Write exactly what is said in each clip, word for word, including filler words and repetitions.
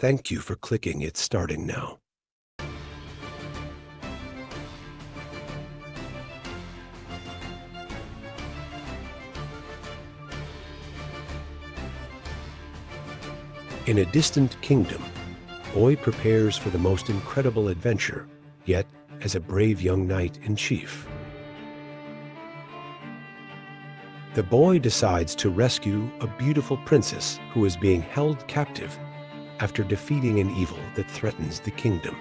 Thank you for clicking. It's starting now. In a distant kingdom, Boy prepares for the most incredible adventure, yet as a brave young knight in chief. The boy decides to rescue a beautiful princess who is being held captive after defeating an evil that threatens the kingdom.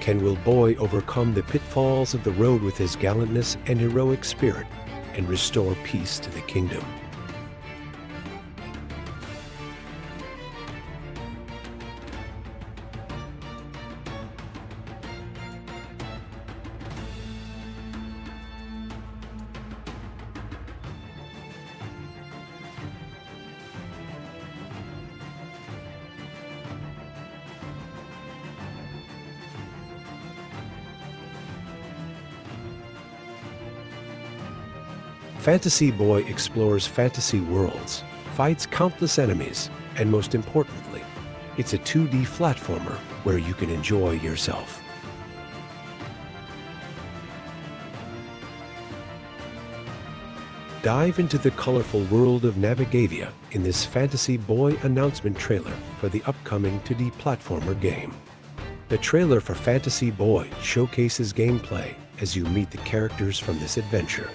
Can will Boy overcome the pitfalls of the road with his gallantness and heroic spirit and restore peace to the kingdom? Fantasy Boy explores fantasy worlds, fights countless enemies, and most importantly, it's a two D platformer where you can enjoy yourself. Dive into the colorful world of Navigavia in this Fantasy Boy announcement trailer for the upcoming two D platformer game. The trailer for Fantasy Boy showcases gameplay as you meet the characters from this adventure.